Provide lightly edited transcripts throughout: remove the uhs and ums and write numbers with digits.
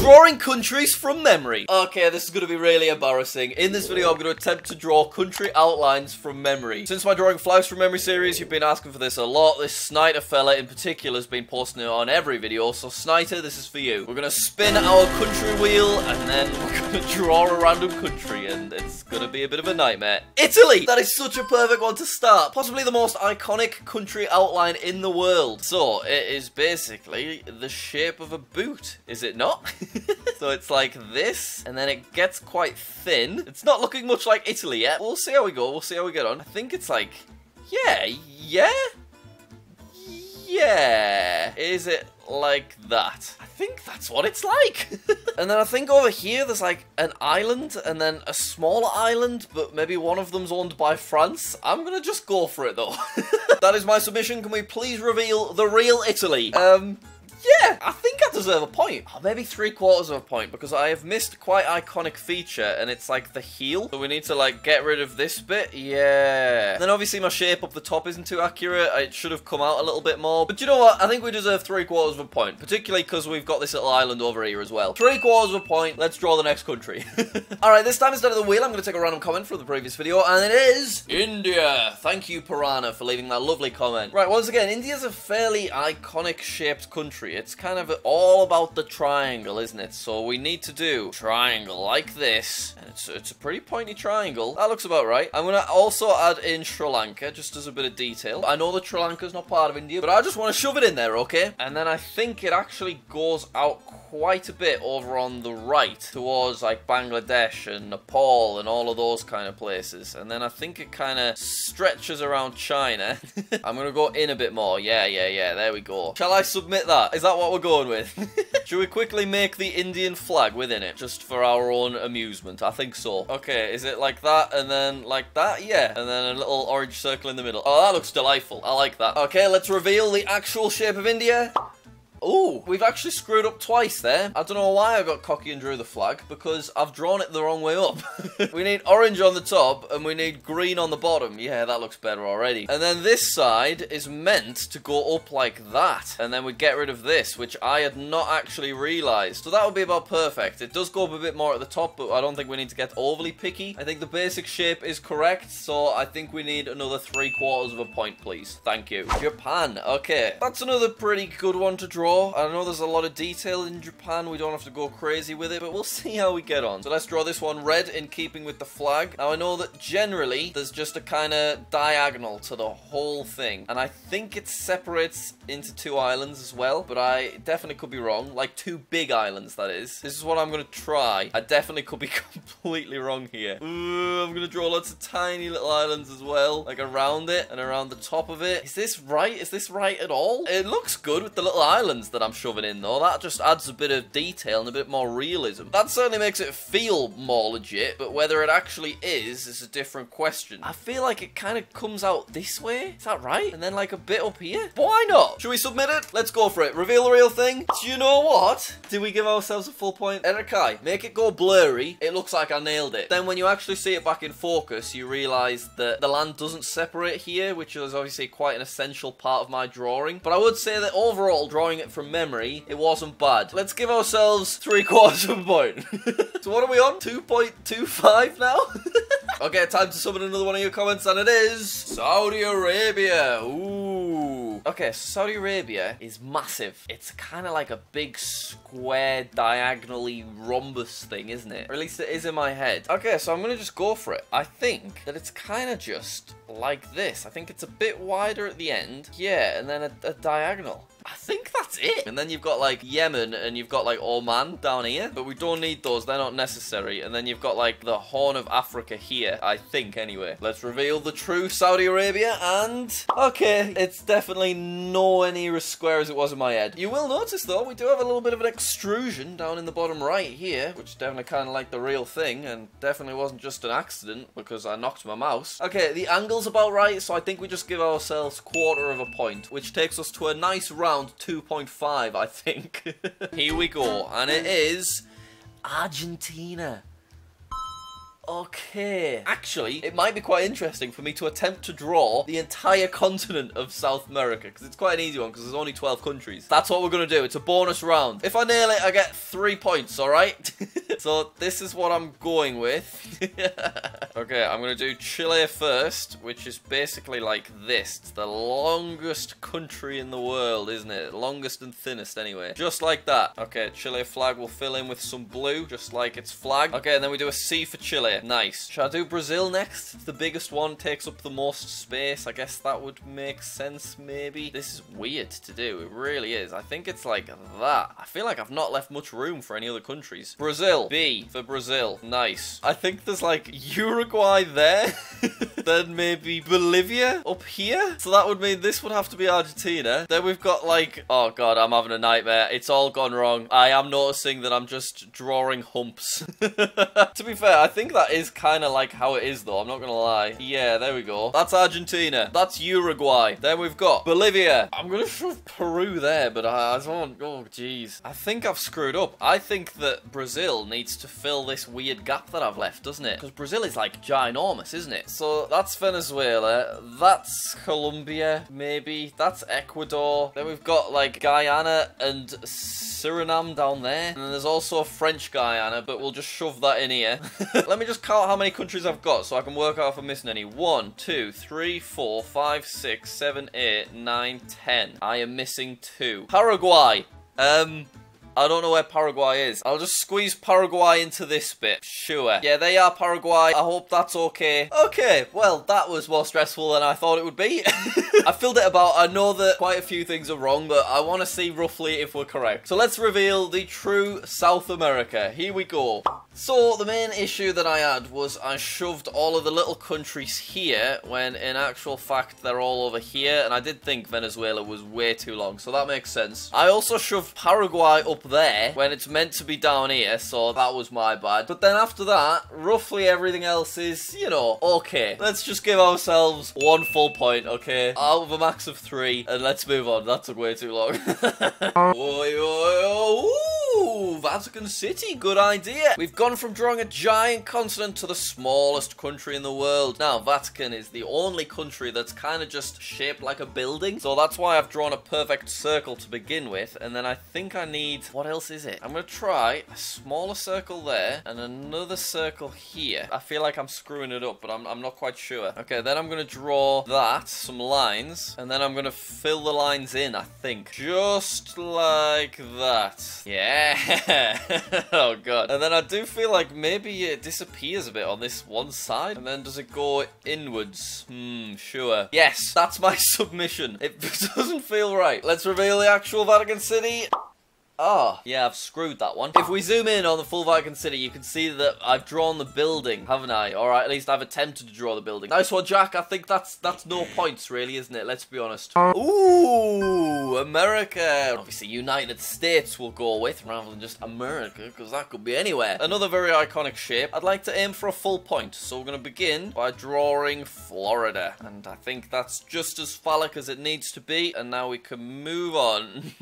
Drawing countries from memory. Okay, this is going to be really embarrassing. In this video, I'm going to attempt to draw country outlines from memory. Since my Drawing Flags from Memory series, you've been asking for this a lot. This Snyder fella in particular has been posting it on every video. So Snyder, this is for you. We're going to spin our country wheel and then we're going to draw a random country and it's going to be a bit of a nightmare. Italy! That is such a perfect one to start. Possibly the most iconic country outline in the world. So it is basically the shape of a boot, is it not? So it's like this, and then it gets quite thin. It's not looking much like Italy yet. We'll see how we go. We'll see how we get on. I think it's like, yeah. Is it like that? I think that's what it's like. And then I think over here there's like an island and then a smaller island, but maybe one of them's owned by France. I'm gonna just go for it though. That is my submission. Can we please reveal the real Italy? Yeah, I think I deserve a point. Oh, maybe 3/4 of a point, because I have missed quite iconic feature, and it's like the heel. So we need to like get rid of this bit. Yeah. Then obviously my shape up the top isn't too accurate. It should have come out a little bit more. But you know what? I think we deserve 3/4 of a point, particularly because we've got this little island over here as well. 3/4 of a point. Let's draw the next country. All right, this time instead of the wheel, I'm going to take a random comment from the previous video, and it is India. Thank you, Piranha, for leaving that lovely comment. Right, once again, India's a fairly iconic shaped country. It's kind of all about the triangle, isn't it? So we need to do triangle like this, and it's a pretty pointy triangle. That looks about right. I'm gonna also add in Sri Lanka just as a bit of detail. I know that Sri Lanka's not part of India, but I just want to shove it in there, okay? And then I think it actually goes out quite a bit over on the right towards like Bangladesh and Nepal and all of those kind of places. And then I think it kind of stretches around China. I'm gonna go in a bit more. Yeah. There we go. Shall I submit that? Is that what we're going with? Should we quickly make the Indian flag within it? Just for our own amusement. I think so. Okay, is it like that and then like that? Yeah. And then a little orange circle in the middle. Oh, that looks delightful. I like that. Okay, let's reveal the actual shape of India. Oh, we've actually screwed up twice there. I don't know why I got cocky and drew the flag, because I've drawn it the wrong way up. We need orange on the top, and we need green on the bottom. Yeah, that looks better already. And then this side is meant to go up like that. And then we get rid of this, which I had not actually realized. So that would be about perfect. It does go up a bit more at the top, but I don't think we need to get overly picky. I think the basic shape is correct, so I think we need another 3/4 of a point, please. Thank you. Japan, okay. That's another pretty good one to draw. I know there's a lot of detail in Japan. We don't have to go crazy with it, but we'll see how we get on. So let's draw this one red in keeping with the flag. Now I know that generally there's just a kind of diagonal to the whole thing. And I think it separates into two islands as well, but I definitely could be wrong. Like two big islands, that is. This is what I'm going to try. I definitely could be completely wrong here. Ooh, I'm going to draw lots of tiny little islands as well, like around it and around the top of it. Is this right? Is this right at all? It looks good with the little islands that I'm shoving in though. That just adds a bit of detail and a bit more realism. That certainly makes it feel more legit, but whether it actually is a different question. I feel like it kind of comes out this way. Is that right? And then like a bit up here? Why not? Should we submit it? Let's go for it. Reveal the real thing. Do you know what? Did we give ourselves a full point? Erakai, make it go blurry. It looks like I nailed it. Then when you actually see it back in focus, you realize that the land doesn't separate here, which is obviously quite an essential part of my drawing. But I would say that overall, drawing it from memory, it wasn't bad. Let's give ourselves 3/4 of a point. So what are we on? 2.25 now? Okay, time to summon another one of your comments, and it is Saudi Arabia. Ooh. Okay, so Saudi Arabia is massive. It's kind of like a big square diagonally rhombus thing, isn't it? Or at least it is in my head. Okay, so I'm going to just go for it. I think that it's kind of just like this. I think it's a bit wider at the end. Yeah, and then a diagonal. I think that's it. And then you've got like Yemen and you've got like Oman down here. But we don't need those. They're not necessary. And then you've got like the Horn of Africa here, I think anyway. Let's reveal the true Saudi Arabia and... Okay, it's definitely nowhere near as square as it was in my head. You will notice though, we do have a little bit of an extrusion down in the bottom right here, which is definitely kind of like the real thing and definitely wasn't just an accident because I knocked my mouse. Okay, the angle's about right. So I think we just give ourselves 1/4 of a point, which takes us to a nice round 2.5, I think. Here we go, and it is Argentina. Okay. Actually, it might be quite interesting for me to attempt to draw the entire continent of South America, because it's quite an easy one, because there's only 12 countries. That's what we're going to do. It's a bonus round. If I nail it, I get 3 points, all right? So this is what I'm going with. Okay, I'm going to do Chile first, which is basically like this. It's the longest country in the world, isn't it? Longest and thinnest, anyway. Just like that. Okay, Chile flag will fill in with some blue, just like its flag. Okay, and then we do a C for Chile. Nice. Shall I do Brazil next? It's the biggest one, takes up the most space. I guess that would make sense, maybe. This is weird to do. It really is. I think it's like that. I feel like I've not left much room for any other countries. Brazil. B for Brazil. Nice. I think there's like Uruguay there. Then maybe Bolivia up here. So that would mean this would have to be Argentina. Then we've got like... Oh god, I'm having a nightmare. It's all gone wrong. I am noticing that I'm just drawing humps. To be fair, I think that is kind of like how it is though, I'm not gonna lie. Yeah, there we go. That's Argentina. That's Uruguay. Then we've got Bolivia. I'm gonna shove Peru there, but I don't... Oh, jeez. I think I've screwed up. I think that Brazil needs to fill this weird gap that I've left, doesn't it? Because Brazil is like ginormous, isn't it? So that's Venezuela. That's Colombia, maybe. That's Ecuador. Then we've got like Guyana and Suriname down there. And then there's also French Guyana, but we'll just shove that in here. Let me just count how many countries I've got so I can work out if I'm missing any. 1, 2, 3, 4, 5, 6, 7, 8, 9, 10. I am missing 2. Paraguay. I don't know where Paraguay is. I'll just squeeze Paraguay into this bit. Sure. Yeah, they are Paraguay. I hope that's okay. Okay, well, that was more stressful than I thought it would be. I filled it about. I know that quite a few things are wrong, but I want to see roughly if we're correct. So let's reveal the true South America. Here we go. So the main issue that I had was I shoved all of the little countries here when in actual fact they're all over here, and I did think Venezuela was way too long, so that makes sense. I also shoved Paraguay up there when it's meant to be down here, so that was my bad. But then after that, roughly everything else is, you know, okay. Let's just give ourselves 1 full point, okay? Out of a max of 3, and let's move on. That took way too long. Ooh, Vatican City, good idea. We've gone from drawing a giant continent to the smallest country in the world. Now, Vatican is the only country that's kind of just shaped like a building, so that's why I've drawn a perfect circle to begin with, and then I think I need... What else is it? I'm going to try a smaller circle there and another circle here. I feel like I'm screwing it up, but I'm not quite sure. Okay, then I'm going to draw that, some lines, and then I'm going to fill the lines in, I think. Just like that. Yeah. Oh, God. And then I do feel like maybe it disappears a bit on this one side. And then does it go inwards? Sure. Yes, that's my submission. It doesn't feel right. Let's reveal the actual Vatican City. Oh, yeah, I've screwed that one. If we zoom in on the full Vatican City, you can see that I've drawn the building, haven't I? Or at least I've attempted to draw the building. Nice one, Jack. I think that's no points, really, isn't it? Let's be honest. Ooh, America. Obviously, United States will go with, rather than just America, because that could be anywhere. Another very iconic shape. I'd like to aim for a full point, so we're going to begin by drawing Florida. And I think that's just as phallic as it needs to be, and now we can move on.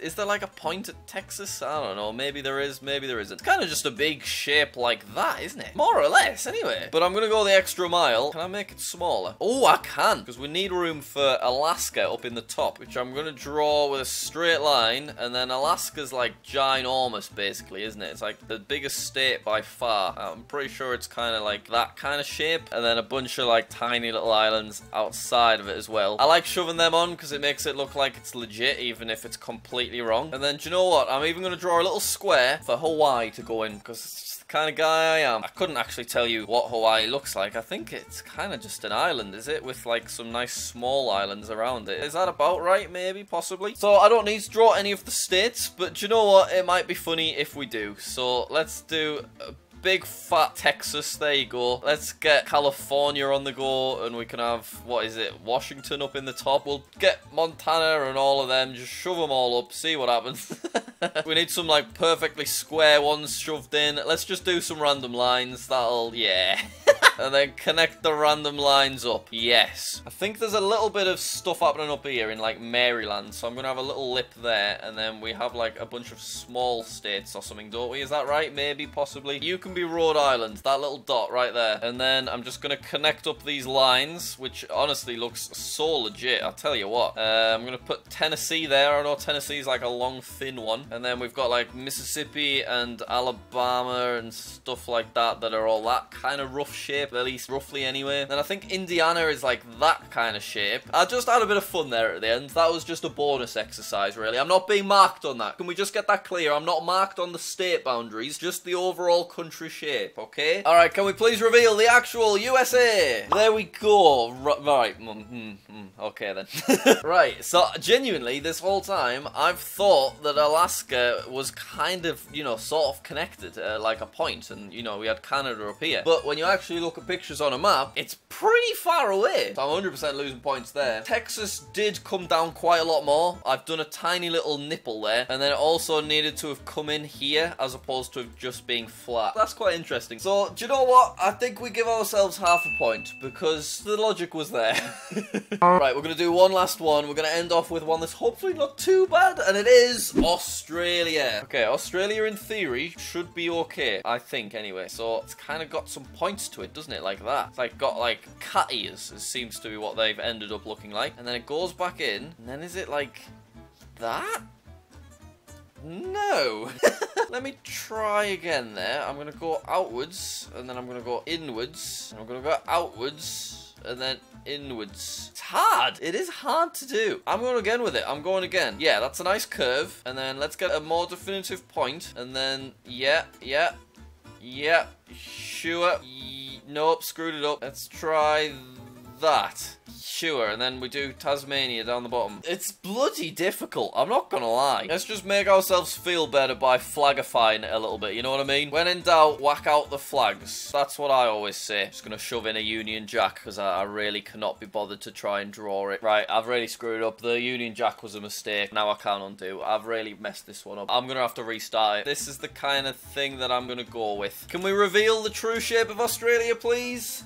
Is there like a point at Texas? I don't know. Maybe there is, maybe there isn't. It's kind of just a big shape like that, isn't it? More or less, anyway. But I'm going to go the extra mile. Can I make it smaller? Oh, I can, because we need room for Alaska up in the top, which I'm going to draw with a straight line, and then Alaska's like ginormous, basically, isn't it? It's like the biggest state by far. I'm pretty sure it's kind of like that kind of shape, and then a bunch of like tiny little islands outside of it as well. I like shoving them on because it makes it look like it's legit, even if it's completely wrong. And then do you know what? I'm even going to draw a little square for Hawaii to go in, because it's just the kind of guy I am. I couldn't actually tell you what Hawaii looks like. I think it's kind of just an island, is it? With like some nice small islands around it. Is that about right? Maybe, possibly. So I don't need to draw any of the states, but do you know what? It might be funny if we do. So let's do... big fat Texas, there you go. Let's get California on the go, and we can have, what is it, Washington up in the top. We'll get Montana and all of them, just shove them all up, see what happens. We need some like perfectly square ones shoved in. Let's just do some random lines, that'll, yeah. and then connect the random lines up. Yes. I think there's a little bit of stuff happening up here in like Maryland, so I'm gonna have a little lip there, and then we have like a bunch of small states or something, don't we? Is that right? Maybe, possibly. You can be Rhode Island, that little dot right there. And then I'm just gonna connect up these lines, which honestly looks so legit, I'll tell you what. I'm gonna put Tennessee there. I know Tennessee's like a long thin one, and then we've got like Mississippi and Alabama and stuff like that that are all that kind of rough shape, at least roughly anyway. And I think Indiana is like that kind of shape. I just had a bit of fun there at the end. That was just a bonus exercise, really. I'm not being marked on that. Can we just get that clear? I'm not marked on the state boundaries, just the overall country shape, okay? All right, can we please reveal the actual USA? There we go. Right. Okay, then. Right, so genuinely, this whole time, I've thought that Alaska was kind of, you know, sort of connected, like a point, and, you know, we had Canada up here. But when you actually look at pictures on a map, it's pretty far away. So I'm 100% losing points there. Texas did come down quite a lot more. I've done a tiny little nipple there, and then it also needed to have come in here as opposed to just being flat. That's quite interesting. So, do you know what? I think we give ourselves half a point because the logic was there. Right, we're gonna do one last one. We're gonna end off with one that's hopefully not too bad, and it is Australia. Okay, Australia in theory should be okay, I think, anyway. So it's kind of got some points to it, doesn't it? Like that. It's like got like cat ears, it seems to be what they've ended up looking like. And then it goes back in, and then is it like that? No. Let me try again there. I'm gonna go outwards, and then I'm gonna go inwards, and I'm gonna go outwards, and then inwards. It's hard. It is hard to do. I'm going again with it. I'm going again. Yeah, that's a nice curve. And then let's get a more definitive point. And then, yeah, sure. Nope, screwed it up. Let's try that. Sure, and then we do Tasmania down the bottom. It's bloody difficult, I'm not gonna lie. Let's just make ourselves feel better by flagifying it a little bit, you know what I mean? When in doubt, whack out the flags. That's what I always say. Just gonna shove in a Union Jack, because I really cannot be bothered to try and draw it. Right, I've really screwed up. The Union Jack was a mistake. Now I can't undo. I've really messed this one up. I'm gonna have to restart it. This is the kind of thing that I'm gonna go with. Can we reveal the true shape of Australia, please?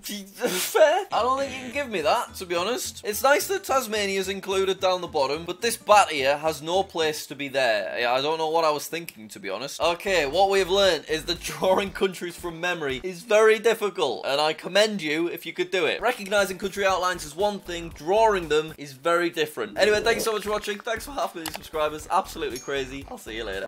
Fair. I don't think you can give me that, to be honest. It's nice that Tasmania's included down the bottom, but this bat here has no place to be there. I don't know what I was thinking, to be honest. Okay, what we have learned is that drawing countries from memory is very difficult, and I commend you if you could do it. Recognizing country outlines is one thing, drawing them is very different. Anyway, thanks so much for watching. Thanks for half a million subscribers. Absolutely crazy. I'll see you later.